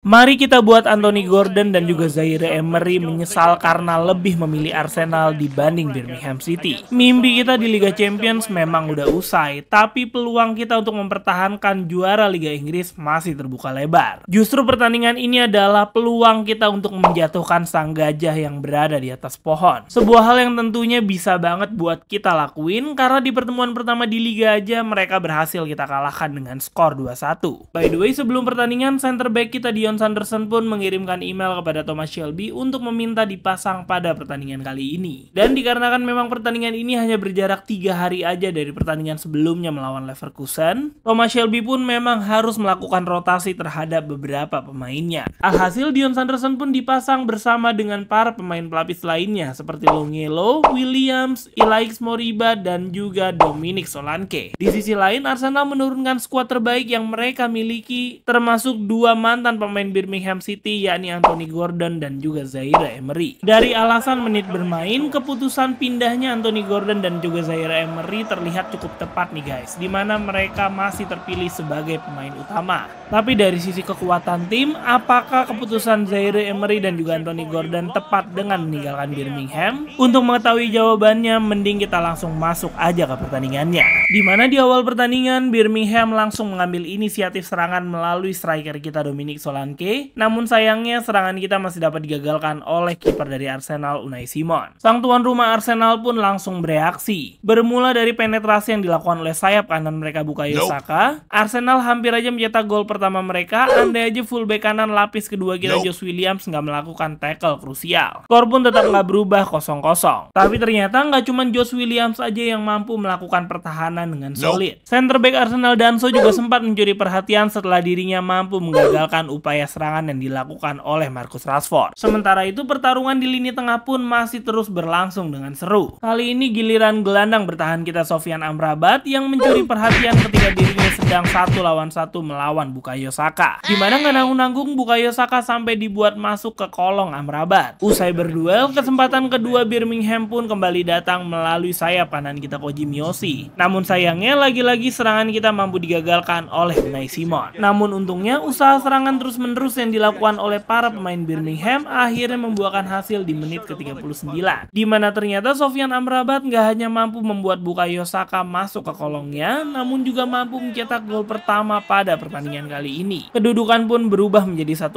Mari kita buat Anthony Gordon dan juga Zaire Emery menyesal karena lebih memilih Arsenal dibanding Birmingham City. Mimpi kita di Liga Champions memang udah usai, tapi peluang kita untuk mempertahankan juara Liga Inggris masih terbuka lebar. Justru pertandingan ini adalah peluang kita untuk menjatuhkan sang gajah yang berada di atas pohon. Sebuah hal yang tentunya bisa banget buat kita lakuin, karena di pertemuan pertama di Liga aja mereka berhasil kita kalahkan dengan skor 2-1. By the way, sebelum pertandingan, center back kita Dion Sanderson pun mengirimkan email kepada Thomas Shelby untuk meminta dipasang pada pertandingan kali ini. Dan dikarenakan memang pertandingan ini hanya berjarak 3 hari aja dari pertandingan sebelumnya melawan Leverkusen, Thomas Shelby pun memang harus melakukan rotasi terhadap beberapa pemainnya. Alhasil Dion Sanderson pun dipasang bersama dengan para pemain pelapis lainnya seperti Longelo, Williams, Ilaix Moriba, dan juga Dominic Solanke. Di sisi lain, Arsenal menurunkan skuad terbaik yang mereka miliki, termasuk 2 mantan pemain Birmingham City, yakni Anthony Gordon dan juga Zaire Emery. Dari alasan menit bermain, keputusan pindahnya Anthony Gordon dan juga Zaire Emery terlihat cukup tepat nih guys, dimana mereka masih terpilih sebagai pemain utama. Tapi dari sisi kekuatan tim, apakah keputusan Zaire Emery dan juga Anthony Gordon tepat dengan meninggalkan Birmingham? Untuk mengetahui jawabannya, mending kita langsung masuk aja ke pertandingannya. Dimana di awal pertandingan, Birmingham langsung mengambil inisiatif serangan melalui striker kita Dominic Solanke. Namun sayangnya serangan kita masih dapat digagalkan oleh kiper dari Arsenal, Unai Simón. Sang tuan rumah Arsenal pun langsung bereaksi. Bermula dari penetrasi yang dilakukan oleh sayap kanan mereka Bukayo Saka, Arsenal hampir aja mencetak gol pertama mereka. Andai aja fullback kanan lapis kedua kita Josh Williams nggak melakukan tackle krusial, skor pun tetap nggak berubah 0-0. Tapi ternyata nggak cuma Josh Williams aja yang mampu melakukan pertahanan dengan solid. Center back Arsenal Danso juga sempat mencuri perhatian setelah dirinya mampu menggagalkan upaya serangan yang dilakukan oleh Marcus Rashford. Sementara itu, pertarungan di lini tengah pun masih terus berlangsung dengan seru. Kali ini giliran gelandang bertahan kita Sofian Amrabat yang mencuri perhatian ketika dirinya sedang 1 lawan 1 melawan Bukayo Saka. Dimana nggak nanggung-nanggung Bukayo Saka sampai dibuat masuk ke kolong Amrabat. Usai berduel, kesempatan kedua Birmingham pun kembali datang melalui sayap kanan kita Koji Miyoshi. Namun sayangnya lagi-lagi serangan kita mampu digagalkan oleh Unai Simón. Namun untungnya usaha serangan terus menerus yang dilakukan oleh para pemain Birmingham akhirnya membuahkan hasil di menit ke-39. Di mana ternyata Sofian Amrabat nggak hanya mampu membuat Bukayo Saka masuk ke kolongnya, namun juga mampu mencetak gol pertama pada pertandingan kali ini. Kedudukan pun berubah menjadi 1-0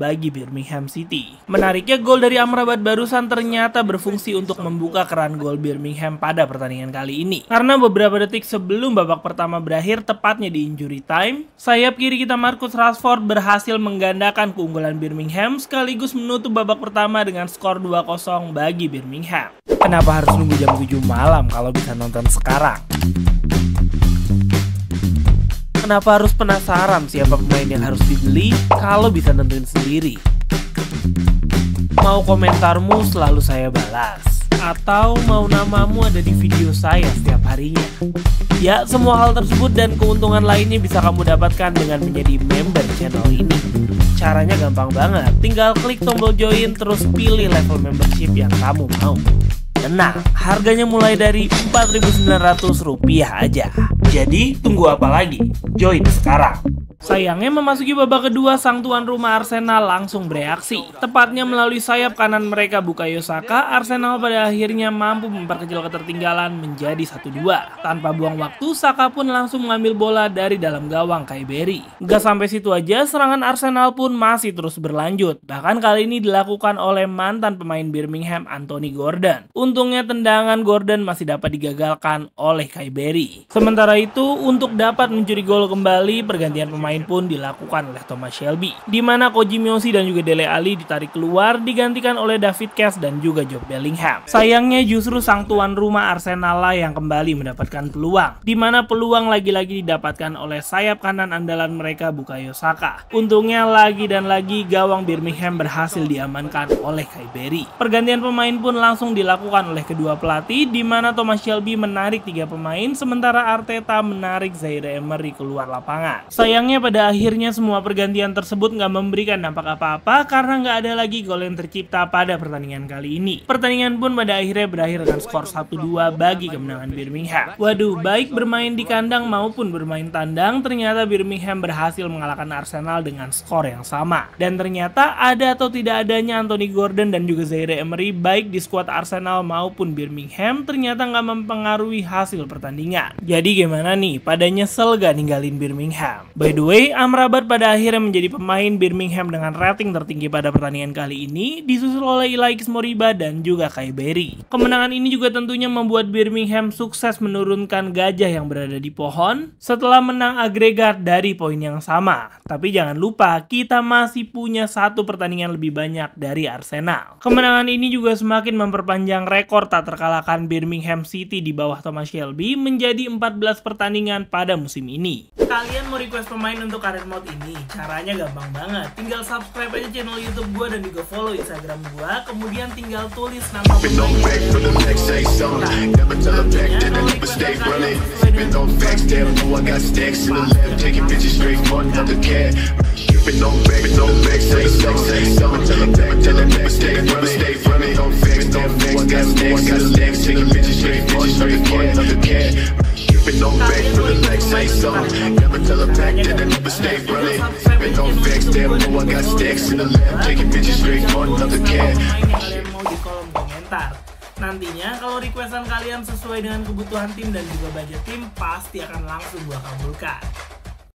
bagi Birmingham City. Menariknya, gol dari Amrabat barusan ternyata berfungsi untuk membuka keran gol Birmingham pada pertandingan kali ini. Karena beberapa detik sebelum babak pertama berakhir, tepatnya di injury time, sayap kiri kita Marcus Rashford berhasil menggandakan keunggulan Birmingham sekaligus menutup babak pertama dengan skor 2-0 bagi Birmingham. Kenapa harus nunggu jam 7 malam kalau bisa nonton sekarang? Kenapa harus penasaran siapa pemain yang harus dibeli kalau bisa nentuin sendiri? Mau komentarmu selalu saya balas, atau mau namamu ada di video saya setiap harinya? Ya, semua hal tersebut dan keuntungan lainnya bisa kamu dapatkan dengan menjadi member channel ini. Caranya gampang banget, tinggal klik tombol join terus pilih level membership yang kamu mau. Tenang, harganya mulai dari Rp4.900 aja. Jadi, tunggu apa lagi? Join sekarang. Sayangnya memasuki babak kedua, sang tuan rumah Arsenal langsung bereaksi. Tepatnya melalui sayap kanan mereka Bukayo Saka, Arsenal pada akhirnya mampu memperkecil ketertinggalan menjadi 1-2. Tanpa buang waktu, Saka pun langsung mengambil bola dari dalam gawang Kai Berry. Gak sampai situ aja, serangan Arsenal pun masih terus berlanjut. Bahkan kali ini dilakukan oleh mantan pemain Birmingham Anthony Gordon. Untungnya tendangan Gordon masih dapat digagalkan oleh Kai Berry. Sementara itu, untuk dapat mencuri gol kembali, pergantian pemain pun dilakukan oleh Thomas Shelby, di mana Koji Miyoshi dan juga Dele Alli ditarik keluar digantikan oleh David Cash dan juga Job Bellingham. Sayangnya justru sang tuan rumah Arsenal lah yang kembali mendapatkan peluang, di mana peluang lagi-lagi didapatkan oleh sayap kanan andalan mereka Bukayo Saka. Untungnya lagi dan lagi gawang Birmingham berhasil diamankan oleh Kai Berry. Pergantian pemain pun langsung dilakukan oleh kedua pelatih, di mana Thomas Shelby menarik 3 pemain sementara Arteta menarik Zaire Emery keluar lapangan. Sayangnya pada akhirnya semua pergantian tersebut nggak memberikan dampak apa-apa karena nggak ada lagi gol yang tercipta pada pertandingan kali ini. Pertandingan pun pada akhirnya berakhir dengan skor 1-2 bagi kemenangan Birmingham. Waduh, baik bermain di kandang maupun bermain tandang, ternyata Birmingham berhasil mengalahkan Arsenal dengan skor yang sama. Dan ternyata ada atau tidak adanya Anthony Gordon dan juga Zaire Emery baik di skuad Arsenal maupun Birmingham ternyata nggak mempengaruhi hasil pertandingan. Jadi gimana nih, pada nyesel gak ninggalin Birmingham? By the way, Amrabat pada akhirnya menjadi pemain Birmingham dengan rating tertinggi pada pertandingan kali ini, disusul oleh Ilaix Moriba dan juga Kai Berry. Kemenangan ini juga tentunya membuat Birmingham sukses menurunkan gajah yang berada di pohon setelah menang agregat dari poin yang sama. Tapi jangan lupa, kita masih punya satu pertandingan lebih banyak dari Arsenal. Kemenangan ini juga semakin memperpanjang rekor tak terkalahkan Birmingham City di bawah Thomas Shelby menjadi 14 pertandingan pada musim ini. Kalian mau request pemain untuk karir mode ini? Caranya gampang banget. Tinggal subscribe aja channel YouTube gue dan juga follow Instagram gue. Kemudian tinggal tulis nama pemainnya dan nantinya kalau requestan kalian sesuai dengan kebutuhan tim dan juga budget tim, pasti akan langsung gua kabulkan.